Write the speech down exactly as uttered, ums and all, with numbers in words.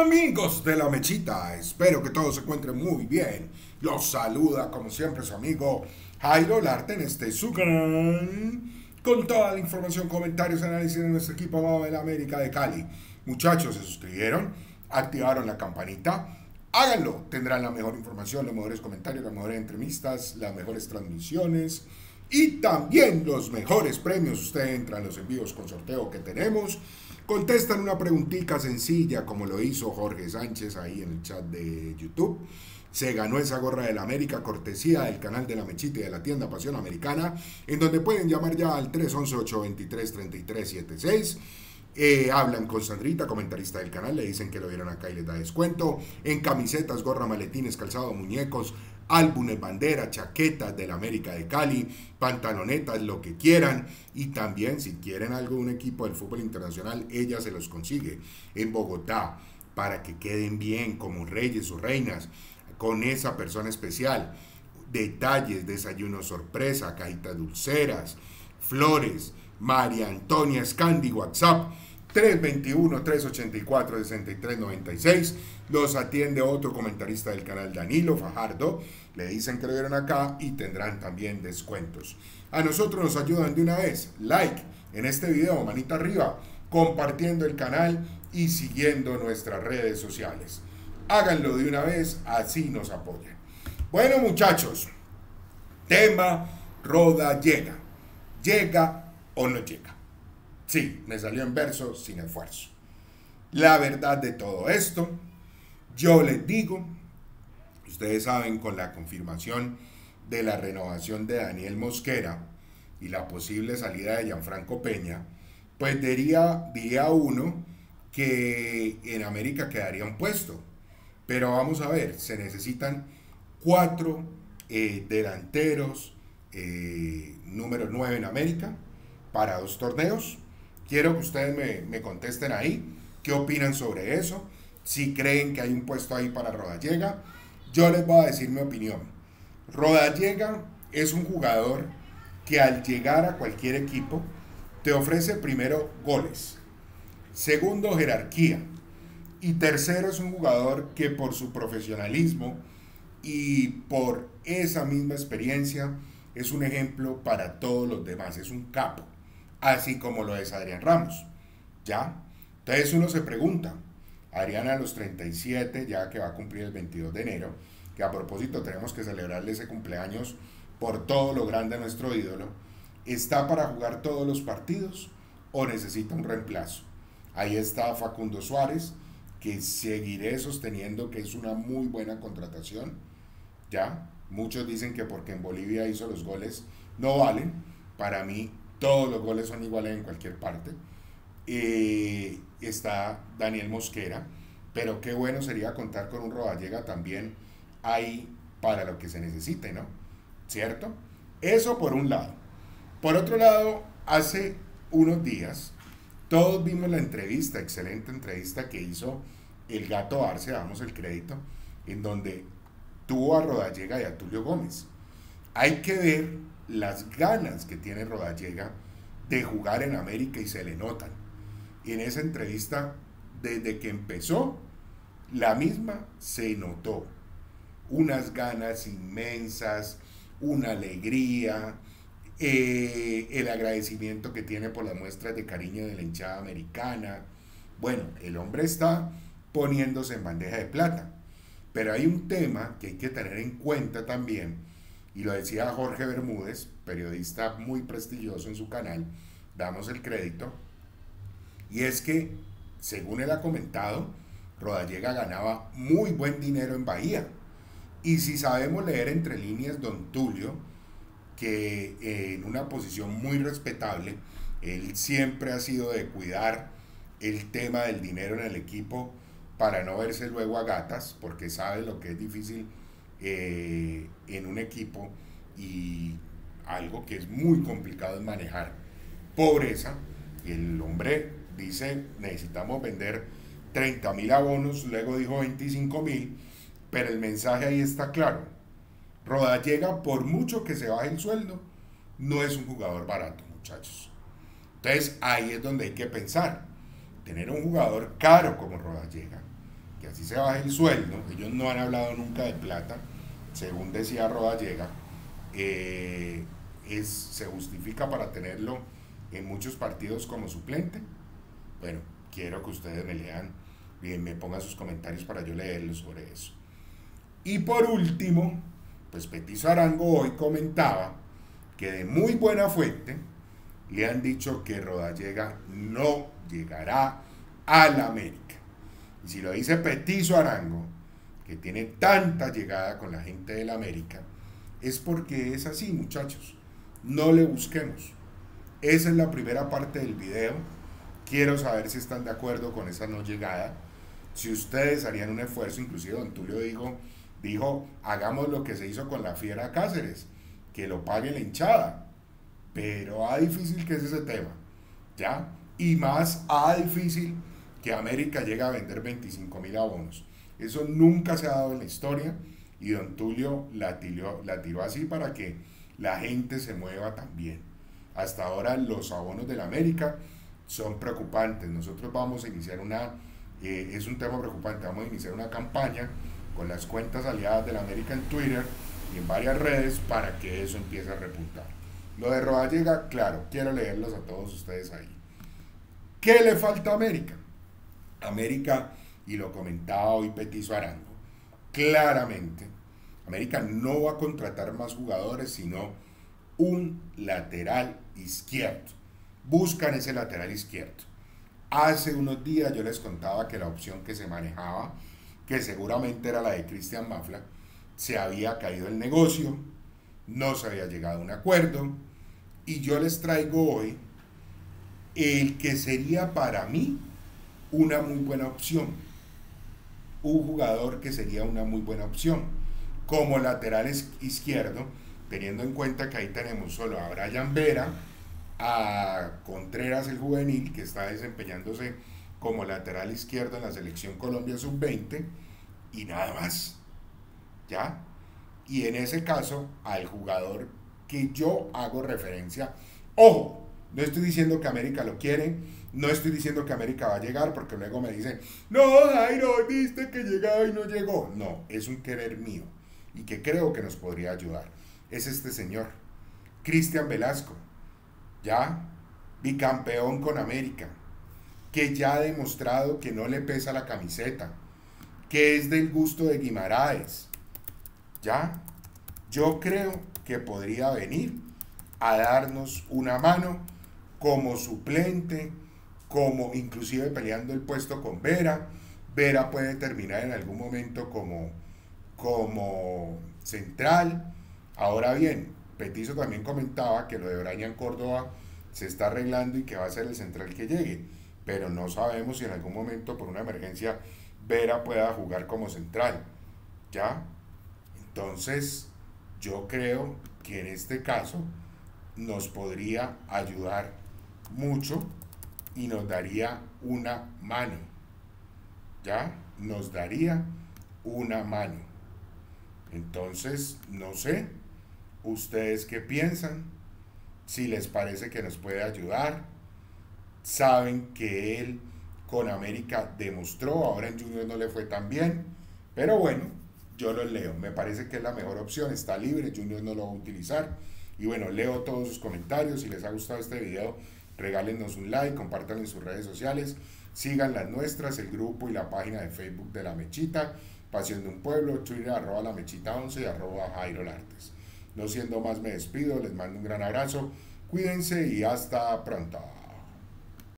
Amigos de La Mechita, espero que todos se encuentren muy bien. Los saluda como siempre su amigo Jairo Olarte en este su canal, con toda la información, comentarios y análisis de nuestro equipo amado de la América de Cali. Muchachos, se suscribieron, activaron la campanita, háganlo, tendrán la mejor información, los mejores comentarios, las mejores entrevistas, las mejores transmisiones y también los mejores premios. Ustedes entran a los envíos con sorteo que tenemos, contestan una preguntita sencilla como lo hizo Jorge Sánchez ahí en el chat de YouTube. Se ganó esa gorra de la América, cortesía del canal de La Mechita y de la tienda Pasión Americana, en donde pueden llamar ya al tres once, ocho veintitrés, treinta y tres setenta y seis. Eh, hablan con Sandrita, comentarista del canal, le dicen que lo vieron acá y les da descuento en camisetas, gorra, maletines, calzado, muñecos, álbumes, bandera, chaquetas de la América de Cali, pantalonetas, lo que quieran. Y también si quieren algo de un equipo del fútbol internacional, ella se los consigue en Bogotá para que queden bien como reyes o reinas con esa persona especial. Detalles, desayunos sorpresa, cajitas dulceras, flores. María Antonia, Scandi, WhatsApp tres veintiuno, tres ochenta y cuatro, sesenta y tres noventa y seis. Los atiende otro comentarista del canal, Danilo Fajardo. Le dicen que lo vieron acá y tendrán también descuentos. A nosotros nos ayudan de una vez. Like en este video, manita arriba, compartiendo el canal y siguiendo nuestras redes sociales. Háganlo de una vez, así nos apoyan. Bueno, muchachos, tema Rodallega. Llega o no llega. Sí, me salió en verso sin esfuerzo. La verdad de todo esto, yo les digo, ustedes saben, con la confirmación de la renovación de Daniel Mosquera y la posible salida de Gianfranco Peña, pues diría, diría uno que en América quedaría un puesto. Pero vamos a ver, se necesitan cuatro eh, delanteros eh, número nueve en América para dos torneos. Quiero que ustedes me, me contesten ahí, qué opinan sobre eso, si creen que hay un puesto ahí para Rodallega. Yo les voy a decir mi opinión. Rodallega es un jugador que al llegar a cualquier equipo te ofrece primero goles, segundo jerarquía y tercero es un jugador que por su profesionalismo y por esa misma experiencia es un ejemplo para todos los demás, es un capo. Así como lo es Adrián Ramos, ¿ya? Entonces uno se pregunta, Adrián a los treinta y siete, ya que va a cumplir el veintidós de enero, que a propósito tenemos que celebrarle ese cumpleaños por todo lo grande a nuestro ídolo, ¿está para jugar todos los partidos o necesita un reemplazo? Ahí está Facundo Suárez, que seguiré sosteniendo que es una muy buena contratación, ¿ya? Muchos dicen que porque en Bolivia hizo los goles no valen. Para mí todos los goles son iguales en cualquier parte. Eh, está Daniel Mosquera, pero qué bueno sería contar con un Rodallega también ahí para lo que se necesite, ¿no? ¿Cierto? Eso por un lado. Por otro lado, hace unos días todos vimos la entrevista, excelente entrevista que hizo el Gato Arce, damos el crédito, en donde tuvo a Rodallega y a Tulio Gómez. Hay que ver las ganas que tiene Rodallega de jugar en América y se le notan. Y en esa entrevista, desde que empezó, la misma se notó. Unas ganas inmensas, una alegría, eh, el agradecimiento que tiene por las muestras de cariño de la hinchada americana. Bueno, el hombre está poniéndose en bandeja de plata. Pero hay un tema que hay que tener en cuenta también, y lo decía Jorge Bermúdez, periodista muy prestigioso en su canal, damos el crédito, y es que, según él ha comentado, Rodallega ganaba muy buen dinero en Bahía, y si sabemos leer entre líneas, don Tulio, que eh, en una posición muy respetable, él siempre ha sido de cuidar el tema del dinero en el equipo para no verse luego a gatas, porque sabe lo que es difícil Eh, en un equipo y algo que es muy complicado es manejar pobreza. Y el hombre dice, necesitamos vender treinta mil abonos, luego dijo veinticinco mil, pero el mensaje ahí está claro. Rodallega, por mucho que se baje el sueldo, no es un jugador barato, muchachos. Entonces ahí es donde hay que pensar, tener un jugador caro como Rodallega que así se baje el sueldo. Ellos no han hablado nunca de plata, según decía Rodallega. Eh, es, se justifica para tenerlo en muchos partidos como suplente. Bueno, quiero que ustedes me lean y me pongan sus comentarios para yo leerlos sobre eso. Y por último, pues Petiso Arango hoy comentaba que de muy buena fuente le han dicho que Rodallega no llegará a la América. Y si lo dice Petiso Arango, que tiene tanta llegada con la gente de la América, es porque es así, muchachos. No le busquemos. Esa es la primera parte del video. Quiero saber si están de acuerdo con esa no llegada, si ustedes harían un esfuerzo. Inclusive don Tulio dijo, dijo hagamos lo que se hizo con la Fiera Cáceres, que lo pague la hinchada. Pero ah, difícil que es ese tema, ¿ya? Y más ah, difícil que América llegue a vender veinticinco mil abonos. Eso nunca se ha dado en la historia, y don Tulio la tiró, la tiró así para que la gente se mueva también. Hasta ahora los abonos de la América son preocupantes. Nosotros vamos a iniciar una, eh, es un tema preocupante, vamos a iniciar una campaña con las cuentas aliadas de la América en Twitter y en varias redes para que eso empiece a repuntar. Lo de Rodallega, claro, quiero leerlos a todos ustedes ahí. ¿Qué le falta a América? América, y lo comentaba hoy Petiso Arango, claramente América no va a contratar más jugadores sino un lateral izquierdo. Buscan ese lateral izquierdo. Hace unos días yo les contaba que la opción que se manejaba, que seguramente era la de Cristian Mafla, se había caído el negocio, no se había llegado a un acuerdo, y yo les traigo hoy el que sería para mí una muy buena opción, un jugador que sería una muy buena opción como lateral izquierdo, teniendo en cuenta que ahí tenemos solo a Brayan Vera, a Contreras el juvenil, que está desempeñándose como lateral izquierdo en la selección Colombia sub veinte, y nada más, ¿ya? Y en ese caso, al jugador que yo hago referencia, ojo, no estoy diciendo que América lo quiere, no estoy diciendo que América va a llegar, porque luego me dicen, no, Jairo, viste que llegaba y no llegó. No, es un querer mío, y que creo que nos podría ayudar. Es este señor, Cristian Velasco, ya bicampeón con América, que ya ha demostrado que no le pesa la camiseta, que es del gusto de Guimarães, ya. Yo creo que podría venir a darnos una mano como suplente, como inclusive peleando el puesto con Vera. Vera puede terminar en algún momento como, como central. Ahora bien, Petiso también comentaba que lo de Braña en Córdoba se está arreglando y que va a ser el central que llegue, pero no sabemos si en algún momento por una emergencia Vera pueda jugar como central, ¿ya? Entonces yo creo que en este caso nos podría ayudar mucho y nos daría una mano, ¿ya? Nos daría una mano. Entonces no sé ustedes qué piensan, si les parece que nos puede ayudar. Saben que él con América demostró, ahora en Junior no le fue tan bien, pero bueno, yo lo leo, me parece que es la mejor opción, está libre, Junior no lo va a utilizar. Y bueno, leo todos sus comentarios. Si les ha gustado este video, regálenos un like, compártanlo en sus redes sociales, sigan las nuestras, el grupo y la página de Facebook de La Mechita, Pasión de un Pueblo, Twitter, arroba La Mechita once y arroba Jairo Lartes. No siendo más, me despido, les mando un gran abrazo, cuídense y hasta pronto.